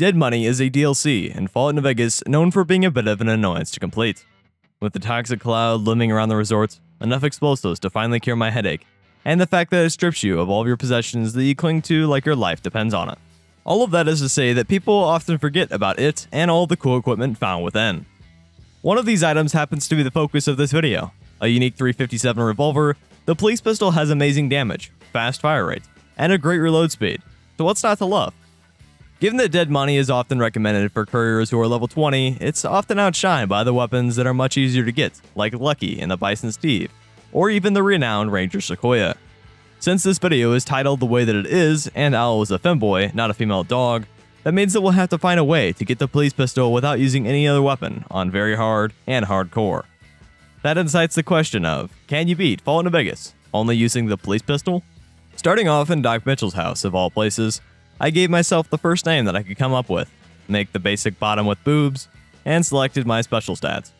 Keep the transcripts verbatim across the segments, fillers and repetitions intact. Dead Money is a D L C in Fallout New Vegas known for being a bit of an annoyance to complete. With the toxic cloud looming around the resort, enough explosives to finally cure my headache, and the fact that it strips you of all of your possessions that you cling to like your life depends on it. All of that is to say that people often forget about it and all the cool equipment found within. One of these items happens to be the focus of this video, a unique three fifty-seven revolver. The Police Pistol has amazing damage, fast fire rate, and a great reload speed, so what's not to love? Given that Dead Money is often recommended for couriers who are level twenty, it's often outshined by the weapons that are much easier to get, like Lucky and the Bison Steve, or even the renowned Ranger Sequoia. Since this video is titled the way that it is, and Owl was a femboy, not a female dog, that means that we'll have to find a way to get the Police Pistol without using any other weapon on very hard and hardcore. That incites the question of, can you beat Fallout New Vegas only using the Police Pistol? Starting off in Doc Mitchell's house of all places, I gave myself the first name that I could come up with, make the basic bottom with boobs, and selected my special stats.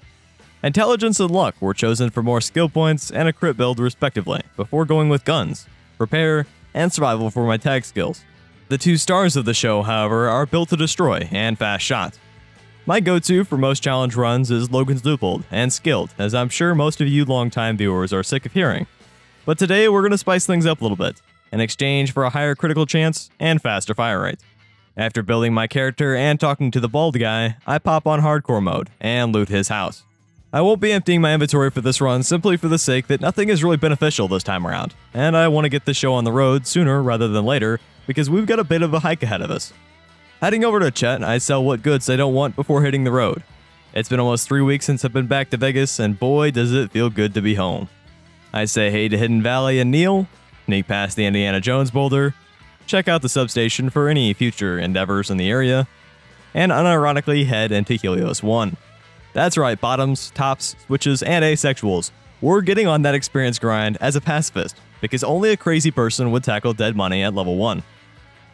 Intelligence and luck were chosen for more skill points and a crit build respectively before going with guns, repair, and survival for my tag skills. The two stars of the show, however, are built to destroy and fast shot. My go-to for most challenge runs is Logan's Dupled and skilled, as I'm sure most of you longtime viewers are sick of hearing. But today we're going to spice things up a little bit, in exchange for a higher critical chance and faster fire rate. After building my character and talking to the bald guy, I pop on hardcore mode and loot his house. I won't be emptying my inventory for this run simply for the sake that nothing is really beneficial this time around, and I want to get the show on the road sooner rather than later because we've got a bit of a hike ahead of us. Heading over to Chet, I sell what goods I don't want before hitting the road. It's been almost three weeks since I've been back to Vegas, and boy does it feel good to be home. I say hey to Hidden Valley and Neil, sneak past the Indiana Jones boulder, check out the substation for any future endeavors in the area, and unironically head into Helios one. That's right, bottoms, tops, switches, and asexuals. We're getting on that experience grind as a pacifist, because only a crazy person would tackle Dead Money at level one.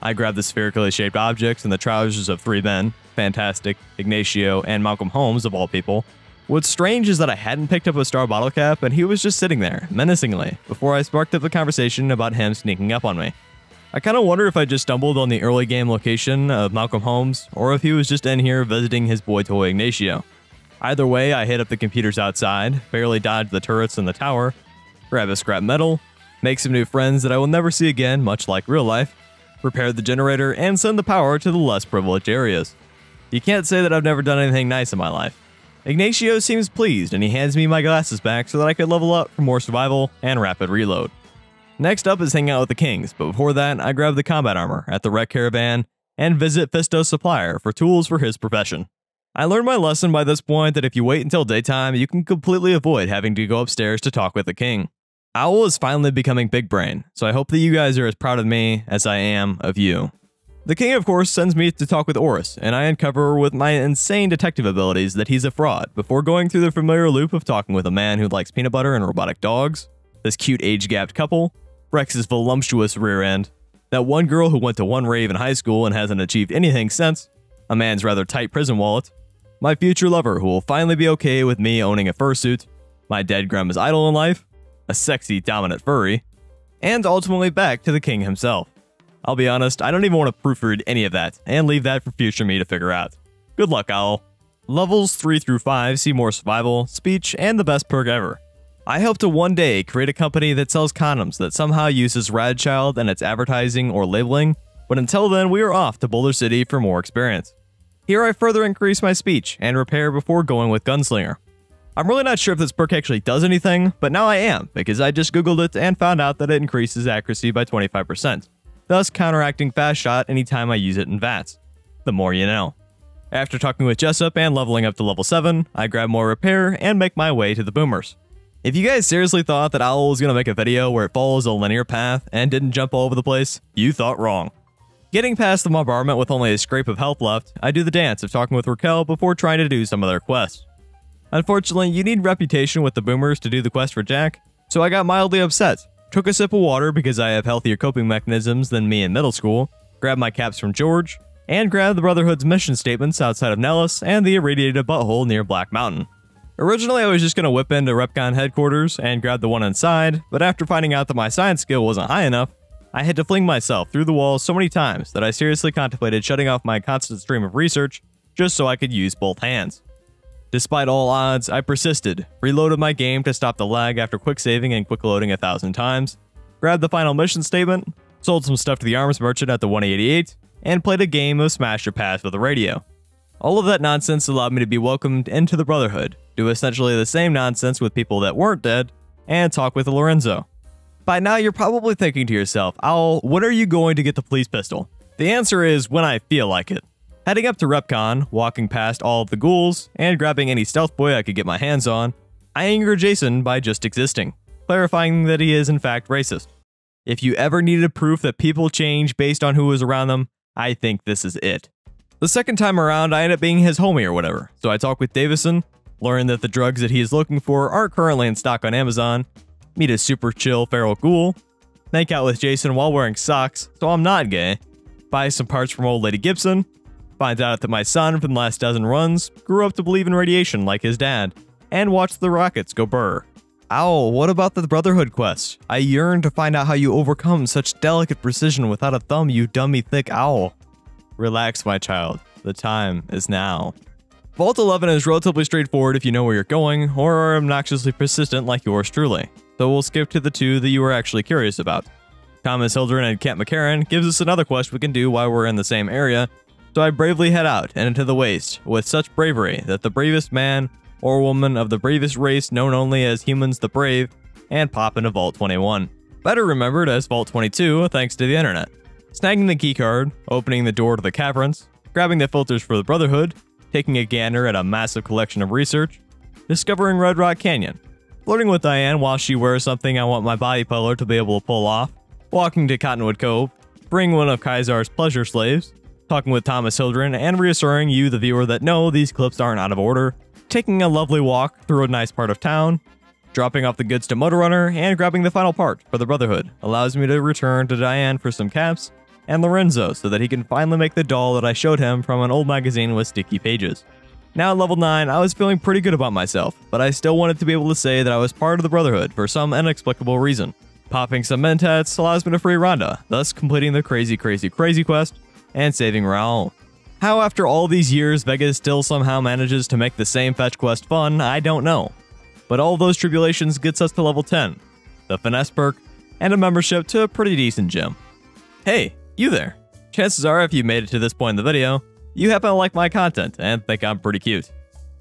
I grab the spherically shaped objects in the trousers of three men, Fantastic, Ignacio, and Malcolm Holmes of all people. What's strange is that I hadn't picked up a star bottle cap and he was just sitting there, menacingly, before I sparked up a conversation about him sneaking up on me. I kinda wonder if I just stumbled on the early game location of Malcolm Holmes, or if he was just in here visiting his boy toy Ignacio. Either way, I hit up the computers outside, barely dodge the turrets and the tower, grab a scrap metal, make some new friends that I will never see again much like real life, repair the generator, and send the power to the less privileged areas. You can't say that I've never done anything nice in my life. Ignacio seems pleased and he hands me my glasses back so that I could level up for more survival and rapid reload. Next up is hang out with the Kings, but before that I grab the combat armor at the Wreck Caravan and visit Fisto's supplier for tools for his profession. I learned my lesson by this point that if you wait until daytime you can completely avoid having to go upstairs to talk with the King. Owl is finally becoming big brain, so I hope that you guys are as proud of me as I am of you. The King, of course, sends me to talk with Oris, and I uncover with my insane detective abilities that he's a fraud before going through the familiar loop of talking with a man who likes peanut butter and robotic dogs, this cute age-gapped couple, Rex's voluptuous rear end, that one girl who went to one rave in high school and hasn't achieved anything since, a man's rather tight prison wallet, my future lover who will finally be okay with me owning a fursuit, my dead grandma's idol in life, a sexy dominant furry, and ultimately back to the King himself. I'll be honest, I don't even want to proofread any of that, and leave that for future me to figure out. Good luck, Owl. Levels three through five see more survival, speech, and the best perk ever. I hope to one day create a company that sells condoms that somehow uses Radchild in its advertising or labeling, but until then we are off to Boulder City for more experience. Here I further increase my speech and repair before going with Gunslinger. I'm really not sure if this perk actually does anything, but now I am, because I just googled it and found out that it increases accuracy by twenty-five percent. Thus counteracting fast shot anytime I use it in V A Ts. The more you know. After talking with Jessup and leveling up to level seven, I grab more repair and make my way to the boomers. If you guys seriously thought that Owl was going to make a video where it follows a linear path and didn't jump all over the place, you thought wrong. Getting past the bombardment with only a scrape of health left, I do the dance of talking with Raquel before trying to do some of their quests. Unfortunately, you need reputation with the boomers to do the quest for Jack, so I got mildly upset. Took a sip of water because I have healthier coping mechanisms than me in middle school, grabbed my caps from George, and grabbed the Brotherhood's mission statements outside of Nellis and the irradiated butthole near Black Mountain. Originally I was just going to whip into RepCon headquarters and grab the one inside, but after finding out that my science skill wasn't high enough, I had to fling myself through the walls so many times that I seriously contemplated shutting off my constant stream of research just so I could use both hands. Despite all odds, I persisted, reloaded my game to stop the lag after quick saving and quick loading a thousand times, grabbed the final mission statement, sold some stuff to the arms merchant at the one eighty-eight, and played a game of Smash or Pass with the radio. All of that nonsense allowed me to be welcomed into the Brotherhood, do essentially the same nonsense with people that weren't dead, and talk with Lorenzo. By now you're probably thinking to yourself, Owl, when are you going to get the police pistol? The answer is when I feel like it. Heading up to RepCon, walking past all of the ghouls, and grabbing any stealth boy I could get my hands on, I anger Jason by just existing, clarifying that he is in fact racist. If you ever needed proof that people change based on who was around them, I think this is it. The second time around, I end up being his homie or whatever, so I talk with Davison, learn that the drugs that he is looking for are currently in stock on Amazon, meet a super chill feral ghoul, make out with Jason while wearing socks, so I'm not gay, buy some parts from old lady Gibson, find out that my son from the last dozen runs grew up to believe in radiation like his dad, and watch the rockets go burr. Owl, what about the Brotherhood quest? I yearn to find out how you overcome such delicate precision without a thumb, you dummy thick owl. Relax, my child. The time is now. Vault eleven is relatively straightforward if you know where you're going, or are obnoxiously persistent like yours truly, so we'll skip to the two that you were actually curious about. Thomas Hildren and Camp McCarran gives us another quest we can do while we're in the same area, so I bravely head out and into the waste, with such bravery that the bravest man or woman of the bravest race known only as humans the brave, and pop into Vault twenty-one. Better remembered as Vault twenty-two thanks to the internet. Snagging the keycard, opening the door to the caverns, grabbing the filters for the Brotherhood, taking a gander at a massive collection of research, discovering Red Rock Canyon, flirting with Diane while she wears something I want my body pillar to be able to pull off, walking to Cottonwood Cove, bringing one of Caesar's pleasure slaves, talking with Thomas Hildren and reassuring you, the viewer, that no, these clips aren't out of order, taking a lovely walk through a nice part of town, dropping off the goods to Motorrunner, and grabbing the final part for the Brotherhood allows me to return to Diane for some caps, and Lorenzo so that he can finally make the doll that I showed him from an old magazine with sticky pages. Now at level nine, I was feeling pretty good about myself, but I still wanted to be able to say that I was part of the Brotherhood for some inexplicable reason. Popping some mentats allows me to free Rhonda, thus completing the crazy crazy crazy quest, and saving Raul. How after all these years Vegas still somehow manages to make the same fetch quest fun, I don't know. But all those tribulations gets us to level ten, the finesse perk, and a membership to a pretty decent gym. Hey, you there. Chances are if you made it to this point in the video, you happen to like my content and think I'm pretty cute.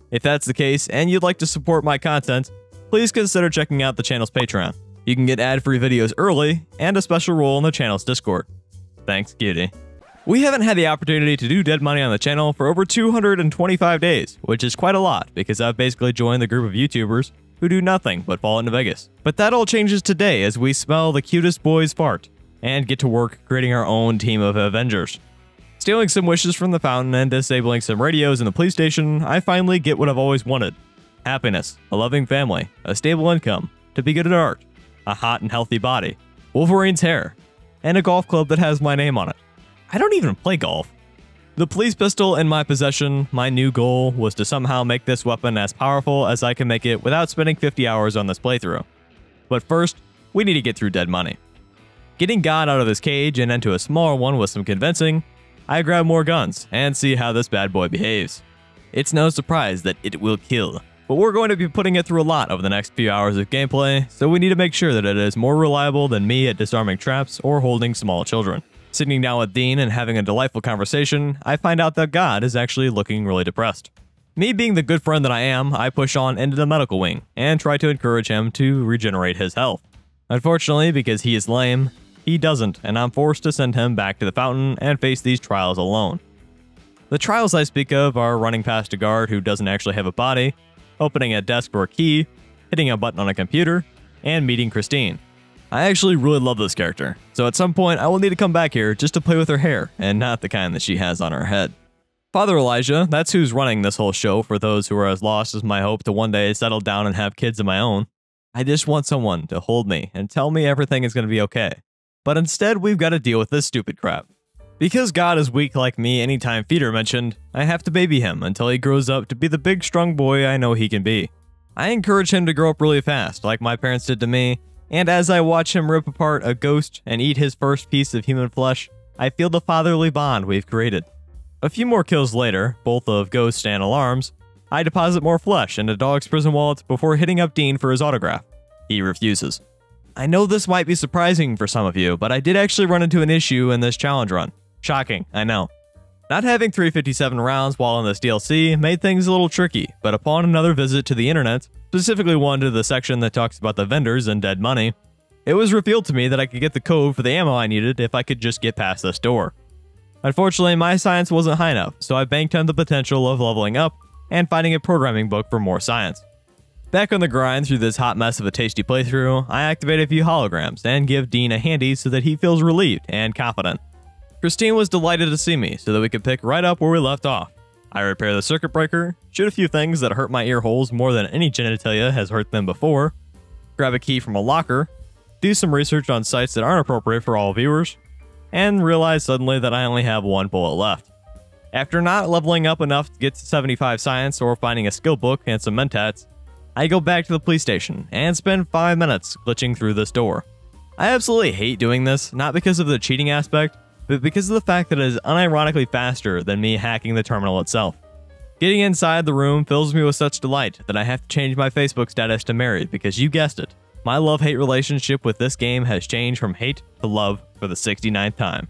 If that's the case and you'd like to support my content, please consider checking out the channel's Patreon. You can get ad-free videos early and a special role in the channel's Discord. Thanks, cutie. We haven't had the opportunity to do Dead Money on the channel for over two hundred twenty-five days, which is quite a lot because I've basically joined the group of YouTubers who do nothing but fall into Vegas. But that all changes today as we smell the cutest boy's fart and get to work creating our own team of Avengers. Stealing some wishes from the fountain and disabling some radios in the police station, I finally get what I've always wanted. Happiness, a loving family, a stable income, to be good at art, a hot and healthy body, Wolverine's hair, and a golf club that has my name on it. I don't even play golf. The police pistol in my possession, my new goal was to somehow make this weapon as powerful as I can make it without spending fifty hours on this playthrough. But first, we need to get through Dead Money. Getting God out of his cage and into a smaller one with some convincing, I grab more guns and see how this bad boy behaves. It's no surprise that it will kill, but we're going to be putting it through a lot over the next few hours of gameplay, so we need to make sure that it is more reliable than me at disarming traps or holding small children. Sitting down with Dean and having a delightful conversation, I find out that God is actually looking really depressed. Me being the good friend that I am, I push on into the medical wing and try to encourage him to regenerate his health. Unfortunately, because he is lame, he doesn't, and I'm forced to send him back to the fountain and face these trials alone. The trials I speak of are running past a guard who doesn't actually have a body, opening a desk for a key, hitting a button on a computer, and meeting Christine. I actually really love this character, so at some point I will need to come back here just to play with her hair, and not the kind that she has on her head. Father Elijah, that's who's running this whole show for those who are as lost as my hope to one day settle down and have kids of my own. I just want someone to hold me and tell me everything is going to be okay. But instead we've got to deal with this stupid crap. Because God is weak like me anytime feet are mentioned, I have to baby him until he grows up to be the big strong boy I know he can be. I encourage him to grow up really fast like my parents did to me, And as I watch him rip apart a ghost and eat his first piece of human flesh, I feel the fatherly bond we've created. A few more kills later, both of ghosts and alarms, I deposit more flesh in the dog's prison wallet before hitting up Dean for his autograph. He refuses. I know this might be surprising for some of you, but I did actually run into an issue in this challenge run. Shocking, I know. Not having three fifty-seven rounds while in this D L C made things a little tricky, but upon another visit to the internet, specifically one to the section that talks about the vendors and Dead Money, it was revealed to me that I could get the code for the ammo I needed if I could just get past this door. Unfortunately, my science wasn't high enough, so I banked on the potential of leveling up and finding a programming book for more science. Back on the grind through this hot mess of a tasty playthrough, I activate a few holograms and give Dean a handy so that he feels relieved and confident. Christine was delighted to see me so that we could pick right up where we left off. I repair the circuit breaker, shoot a few things that hurt my ear holes more than any genitalia has hurt them before, grab a key from a locker, do some research on sites that aren't appropriate for all viewers, and realize suddenly that I only have one bullet left. After not leveling up enough to get to seventy-five science or finding a skill book and some mentats, I go back to the police station and spend five minutes glitching through this door. I absolutely hate doing this, not because of the cheating aspect, but because of the fact that it is unironically faster than me hacking the terminal itself. Getting inside the room fills me with such delight that I have to change my Facebook status to married because you guessed it, my love-hate relationship with this game has changed from hate to love for the sixty-ninth time.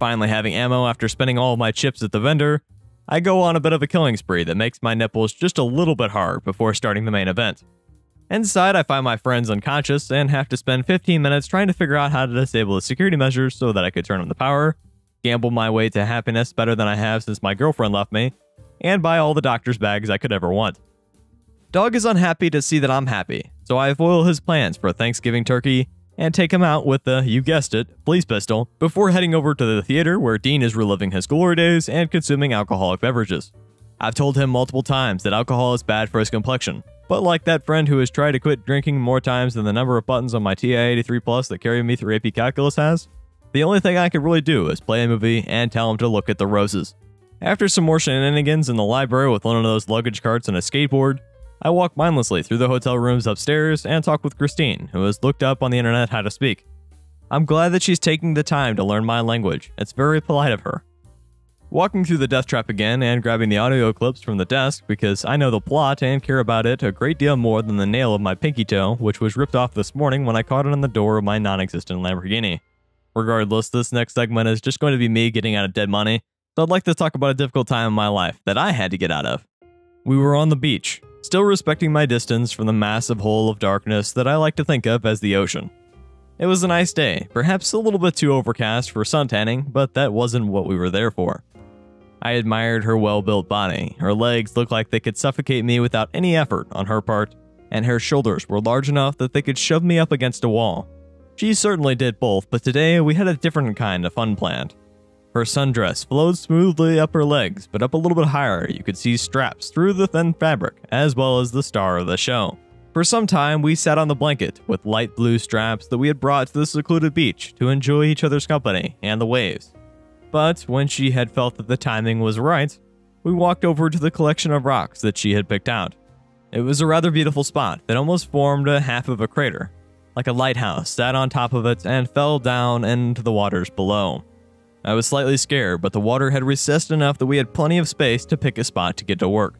Finally having ammo after spending all of my chips at the vendor, I go on a bit of a killing spree that makes my nipples just a little bit hard before starting the main event. Inside, I find my friends unconscious and have to spend fifteen minutes trying to figure out how to disable the security measures so that I could turn on the power, gamble my way to happiness better than I have since my girlfriend left me, and buy all the doctor's bags I could ever want. Dog is unhappy to see that I'm happy, so I foil his plans for a Thanksgiving turkey and take him out with the, you guessed it, police pistol before heading over to the theater where Dean is reliving his glory days and consuming alcoholic beverages. I've told him multiple times that alcohol is bad for his complexion, but like that friend who has tried to quit drinking more times than the number of buttons on my T I eighty-three plus that carry me through A P Calculus has, the only thing I could really do is play a movie and tell him to look at the roses. After some more shenanigans in the library with one of those luggage carts and a skateboard, I walk mindlessly through the hotel rooms upstairs and talk with Christine, who has looked up on the internet how to speak. I'm glad that she's taking the time to learn my language. It's very polite of her. Walking through the death trap again and grabbing the audio clips from the desk because I know the plot and care about it a great deal more than the nail of my pinky toe, which was ripped off this morning when I caught it on the door of my non-existent Lamborghini. Regardless, this next segment is just going to be me getting out of Dead Money, so I'd like to talk about a difficult time in my life that I had to get out of. We were on the beach, still respecting my distance from the massive hole of darkness that I like to think of as the ocean. It was a nice day, perhaps a little bit too overcast for suntanning, but that wasn't what we were there for. I admired her well-built body. Her legs looked like they could suffocate me without any effort on her part, and her shoulders were large enough that they could shove me up against a wall. She certainly did both, but today we had a different kind of fun planned. Her sundress flowed smoothly up her legs, but up a little bit higher you could see straps through the thin fabric, as well as the star of the show. For some time, we sat on the blanket with light blue straps that we had brought to the secluded beach to enjoy each other's company and the waves. But when she had felt that the timing was right, we walked over to the collection of rocks that she had picked out. It was a rather beautiful spot that almost formed a half of a crater, like a lighthouse sat on top of it and fell down into the waters below. I was slightly scared, but the water had recessed enough that we had plenty of space to pick a spot to get to work.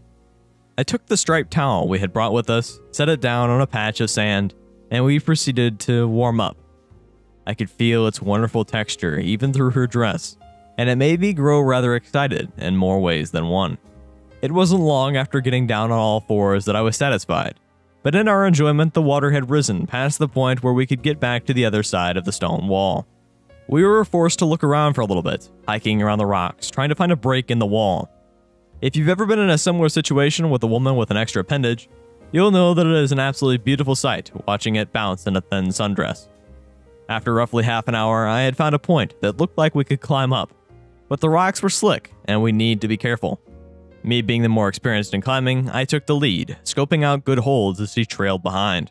I took the striped towel we had brought with us, set it down on a patch of sand, and we proceeded to warm up. I could feel its wonderful texture even through her dress, and it made me grow rather excited in more ways than one. It wasn't long after getting down on all fours that I was satisfied, but in our enjoyment the water had risen past the point where we could get back to the other side of the stone wall. We were forced to look around for a little bit, hiking around the rocks, trying to find a break in the wall. If you've ever been in a similar situation with a woman with an extra appendage, you'll know that it is an absolutely beautiful sight watching it bounce in a thin sundress. After roughly half an hour, I had found a point that looked like we could climb up, but the rocks were slick, and we need to be careful. Me being the more experienced in climbing, I took the lead, scoping out good holds as she trailed behind.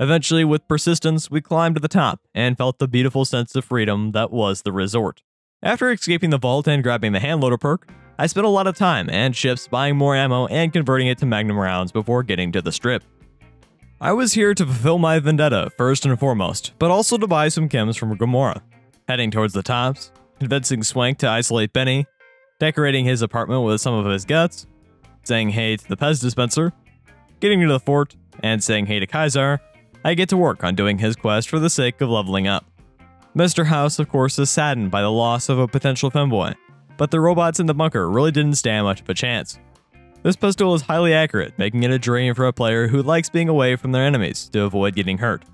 Eventually, with persistence, we climbed to the top and felt the beautiful sense of freedom that was the resort. After escaping the vault and grabbing the handloader perk, I spent a lot of time and shifts buying more ammo and converting it to magnum rounds before getting to the strip. I was here to fulfill my vendetta, first and foremost, but also to buy some chems from Gamora. Heading towards the tops, convincing Swank to isolate Benny, decorating his apartment with some of his guts, saying hey to the Pez dispenser, getting to the fort, and saying hey to Caesar, I get to work on doing his quest for the sake of leveling up. Mister House, of course, is saddened by the loss of a potential femboy, but the robots in the bunker really didn't stand much of a chance. This pistol is highly accurate, making it a dream for a player who likes being away from their enemies to avoid getting hurt.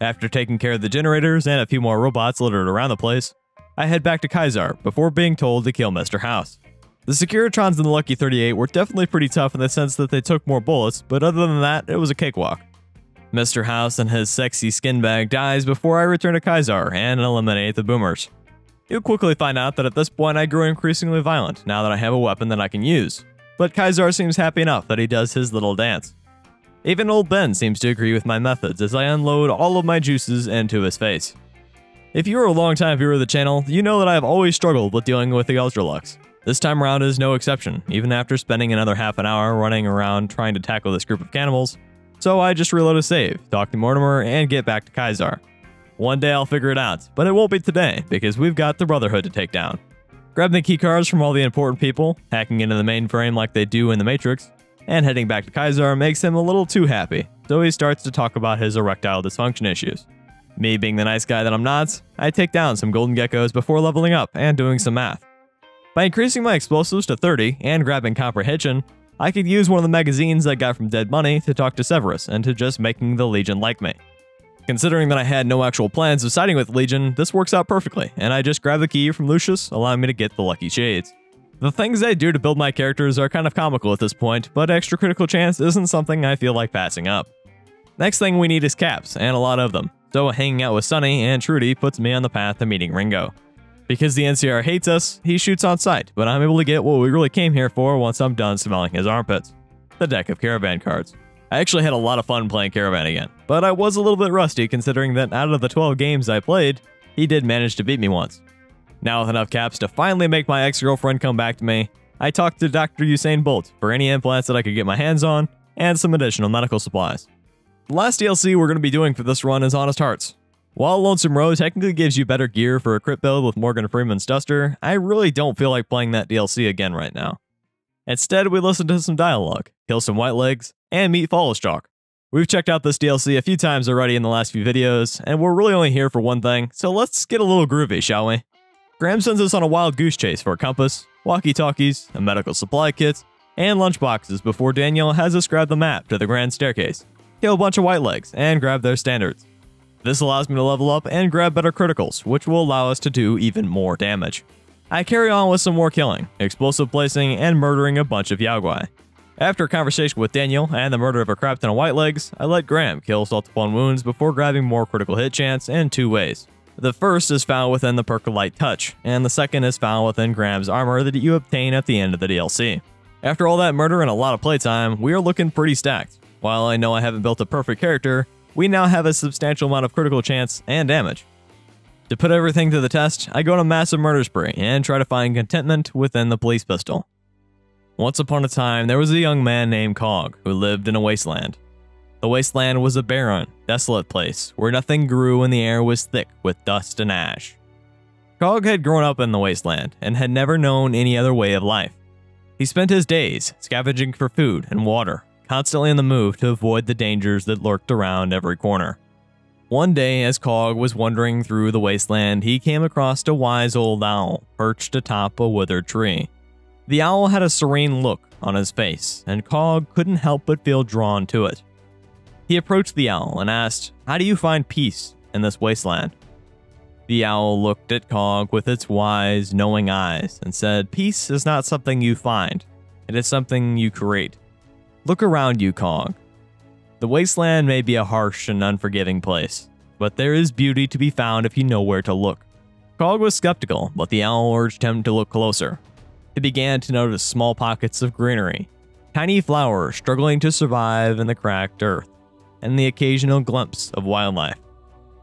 After taking care of the generators and a few more robots littered around the place, I head back to Caesar before being told to kill Mister House. The Securitrons in the Lucky thirty-eight were definitely pretty tough in the sense that they took more bullets, but other than that, it was a cakewalk. Mister House and his sexy skin bag dies before I return to Caesar and eliminate the boomers. You'll quickly find out that at this point I grew increasingly violent now that I have a weapon that I can use, but Caesar seems happy enough that he does his little dance. Even old Ben seems to agree with my methods as I unload all of my juices into his face. If you are a long-time viewer of the channel, you know that I have always struggled with dealing with the Ultralux. This time around is no exception, even after spending another half an hour running around trying to tackle this group of cannibals, so I just reload a save, talk to Mortimer, and get back to Caesar. One day I'll figure it out, but it won't be today, because we've got the Brotherhood to take down. Grabbing the keycards from all the important people, hacking into the mainframe like they do in the Matrix, and heading back to Caesar makes him a little too happy, so he starts to talk about his erectile dysfunction issues. Me being the nice guy that I'm not, I take down some golden geckos before leveling up and doing some math. By increasing my explosives to thirty and grabbing comprehension, I could use one of the magazines I got from Dead Money to talk to Severus into just making the Legion like me. Considering that I had no actual plans of siding with Legion, this works out perfectly, and I just grab the key from Lucius, allowing me to get the lucky shades. The things I do to build my characters are kind of comical at this point, but extra critical chance isn't something I feel like passing up. Next thing we need is caps, and a lot of them, so hanging out with Sonny and Trudy puts me on the path to meeting Ringo. Because the N C R hates us, he shoots on sight, but I'm able to get what we really came here for once I'm done smelling his armpits. The deck of caravan cards. I actually had a lot of fun playing Caravan again, but I was a little bit rusty considering that out of the twelve games I played, he did manage to beat me once. Now with enough caps to finally make my ex-girlfriend come back to me, I talked to Doctor Usain Bolt for any implants that I could get my hands on, and some additional medical supplies. The last D L C we're going to be doing for this run is Honest Hearts. While Lonesome Row technically gives you better gear for a crit build with Morgan Freeman's Duster, I really don't feel like playing that D L C again right now. Instead, we listen to some dialogue, kill some white legs, and meet Fallout. We've checked out this D L C a few times already in the last few videos, and we're really only here for one thing, so let's get a little groovy, shall we? Graham sends us on a wild goose chase for a compass, walkie-talkies, a medical supply kit, and lunchboxes before Daniel has us grab the map to the Grand Staircase, kill a bunch of white legs, and grab their standards. This allows me to level up and grab better criticals, which will allow us to do even more damage. I carry on with some more killing, explosive placing, and murdering a bunch of Yaogwai. After a conversation with Daniel and the murder of a crap ton of whitelegs, I let Graham kill salt upon wounds before grabbing more critical hit chance in two ways. The first is found within the Percolite Touch, and the second is found within Graham's armor that you obtain at the end of the D L C. After all that murder and a lot of playtime, we are looking pretty stacked. While I know I haven't built a perfect character, we now have a substantial amount of critical chance and damage. To put everything to the test, I go on a massive murder spree and try to find contentment within the Police Pistol. Once upon a time, there was a young man named Cog who lived in a wasteland. The wasteland was a barren, desolate place where nothing grew and the air was thick with dust and ash. Cog had grown up in the wasteland and had never known any other way of life. He spent his days scavenging for food and water, constantly on the move to avoid the dangers that lurked around every corner. One day, as Cog was wandering through the wasteland, he came across a wise old owl perched atop a withered tree. The owl had a serene look on his face, and Cog couldn't help but feel drawn to it. He approached the owl and asked, "How do you find peace in this wasteland?" The owl looked at Cog with its wise, knowing eyes and said, "Peace is not something you find. It is something you create. Look around you, Cog. The wasteland may be a harsh and unforgiving place, but there is beauty to be found if you know where to look." Cog was skeptical, but the owl urged him to look closer. He began to notice small pockets of greenery, tiny flowers struggling to survive in the cracked earth, and the occasional glimpse of wildlife.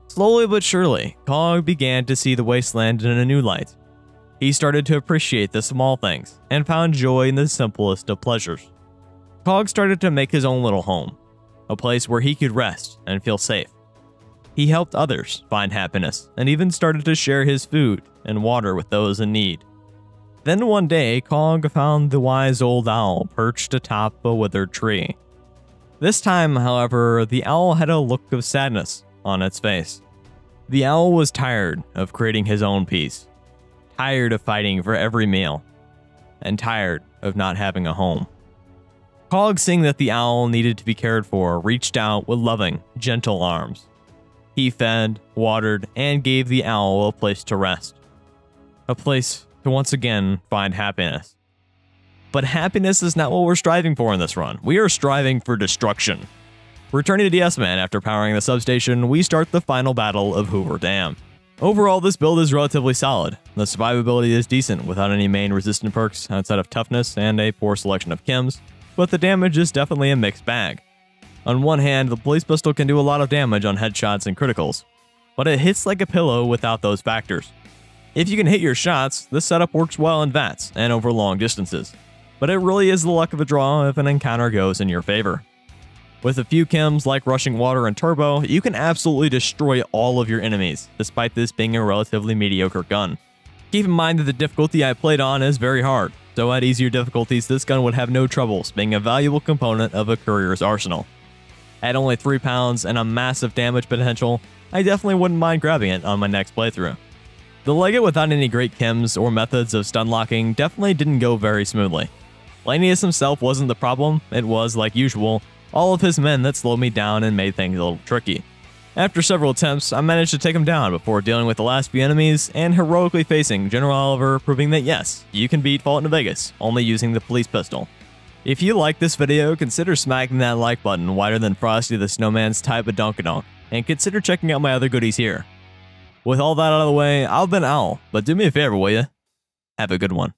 Slowly but surely, Cog began to see the wasteland in a new light. He started to appreciate the small things and found joy in the simplest of pleasures. Cog started to make his own little home, a a place where he could rest and feel safe. He helped others find happiness and even started to share his food and water with those in need. Then one day, Kong found the wise old owl perched atop a withered tree. This time, however, the owl had a look of sadness on its face. The owl was tired of creating his own peace, tired of fighting for every meal, and tired of not having a home. Kong, seeing that the owl needed to be cared for, reached out with loving, gentle arms. He fed, watered, and gave the owl a place to rest, a place to once again find happiness. But happiness is not what we're striving for in this run. We are striving for destruction. Returning to D S Man after powering the substation, we start the final battle of Hoover Dam. Overall, this build is relatively solid. The survivability is decent without any main resistant perks outside of toughness and a poor selection of chems, but the damage is definitely a mixed bag. On one hand, the police pistol can do a lot of damage on headshots and criticals, but it hits like a pillow without those factors. If you can hit your shots, this setup works well in VATS and over long distances, but it really is the luck of a draw if an encounter goes in your favor. With a few chems like rushing water and turbo, you can absolutely destroy all of your enemies, despite this being a relatively mediocre gun. Keep in mind that the difficulty I played on is very hard, so at easier difficulties this gun would have no troubles being a valuable component of a courier's arsenal. At only three pounds and a massive damage potential, I definitely wouldn't mind grabbing it on my next playthrough. The Legate without any great chems or methods of stun locking definitely didn't go very smoothly. Lanius himself wasn't the problem, it was, like usual, all of his men that slowed me down and made things a little tricky. After several attempts, I managed to take him down before dealing with the last few enemies and heroically facing General Oliver, proving that yes, you can beat Fallout New Vegas, only using the police pistol. If you like this video, consider smacking that like button wider than Frosty the Snowman's type of donkadonk, and consider checking out my other goodies here. With all that out of the way, I've been Owl, but do me a favor, will ya? Have a good one.